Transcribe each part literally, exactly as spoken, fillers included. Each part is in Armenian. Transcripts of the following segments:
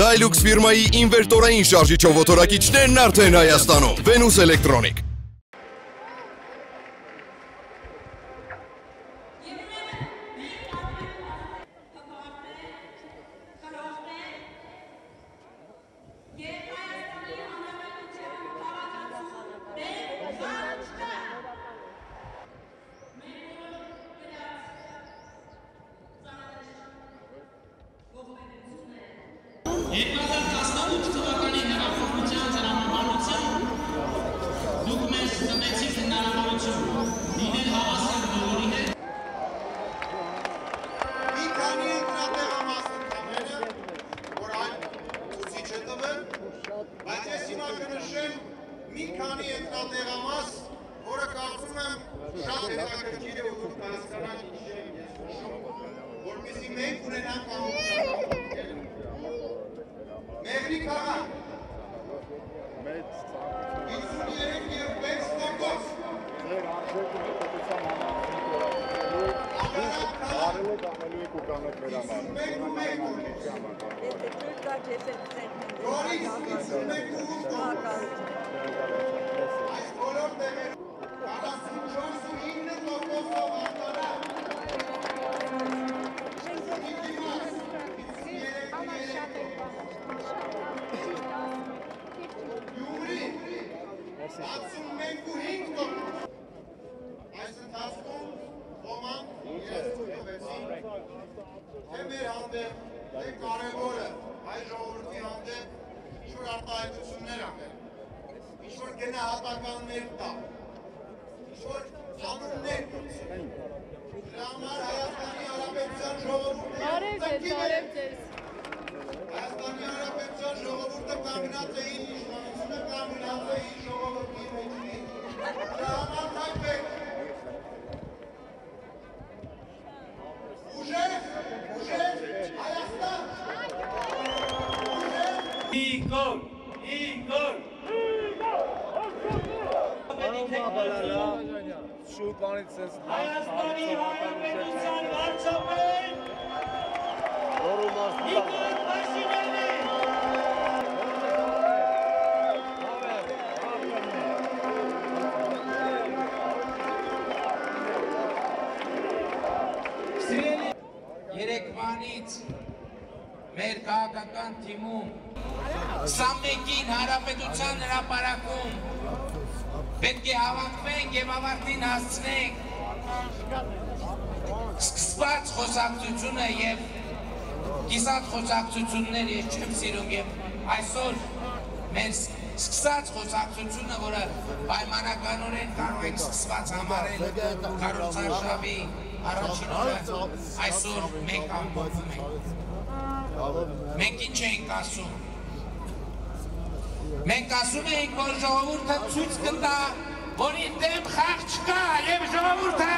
Dilux ֆիրմայի ինվերտորային շարժիչով օտորակիչներն արդեն Հայաստանում։ Venus Electronic։ Խոսակցություններ ես չեմ սիրում եւ այսօր մեր սկսած խոսակցությունը, որը պայմանականորեն կարող ենք սկսված համարել Կառուցարշավի առաջին օրը, այսօր մենք ամփոփում ենք։ Մենք ինչ ենք ասում։ Մենք ասում ենք, որ ժողովուրդը ցույց կտա, որ իր դեմ խաղ չկա, եւ ժողովուրդը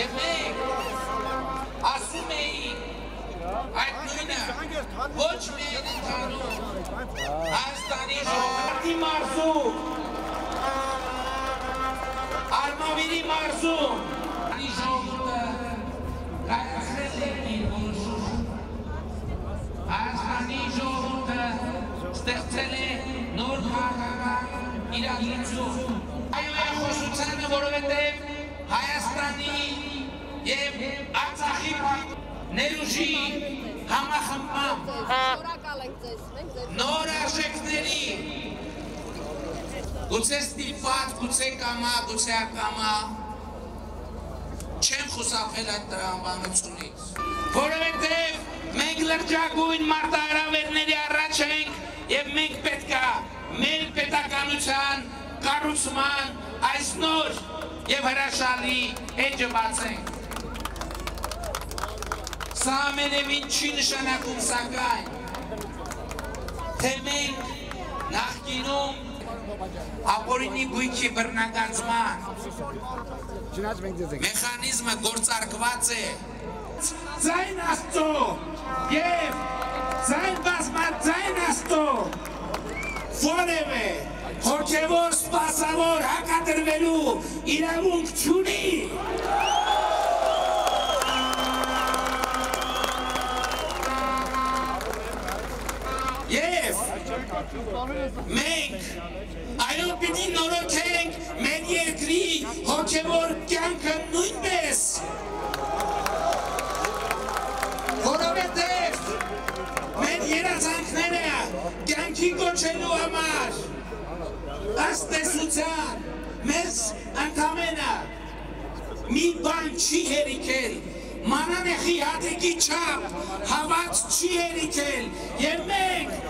եւ մենք ասում էինք այդ նույնը ոչ միայն ընդհանուր Հայաստանի ժողովրդի մարզում, Արմավիրի մարզում Հայաստանի ժողովուրդը կայացրել է իր որոշումը, Հայաստանի ժողովուրդը ստեղծել է նոր քաղաքական իրադրություն, այո է խոսությանը, որովհետև Հայաստանի Եվ Արցախի ներուժի համախմբմամբ նոր արժեքների գուցե ստիպված, գուցե կամա, գուցե ակամա չեն խուսափել այդ տրամաբանությունից, որովհետև մենք լրջագույն մարտահրավերների առաջ ենք եւ մենք պետք է մեր պետականության կառուցման այս նոր եւ հրաշալի էջը բացենք։ Սա ամենևին չի նշանակում, սակայն, թե մենք նախկինում ապօրինի գույքի բռնագանձման մեխանիզմը գործարկված է ձայն Աստծո և ձայն բազմաձայն Աստծո որևէ հոգևոր սպասավոր հակադրվելու իրավունք չունի։ Մենք այնպիսի նորոգենք մեր երկրի հոգևոր կյանքը նույնպես, որովհետև մեր երազանքները կյանքի կոչելու համար ըստ տեսության մեզ ընդամենը մի բան չի հերիքել, մանանեխի հատիկի չափ հաված չի հերիքել, և մենք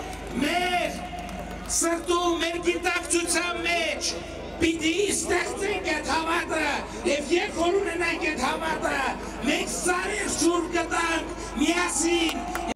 մեր սրտում, մեր գիտակցության մեջ պիտի ստեղծենք այդ հավատը, և երբ որ ունենանք այդ հավատը, մենք սարից շուրջ կտանք միասին։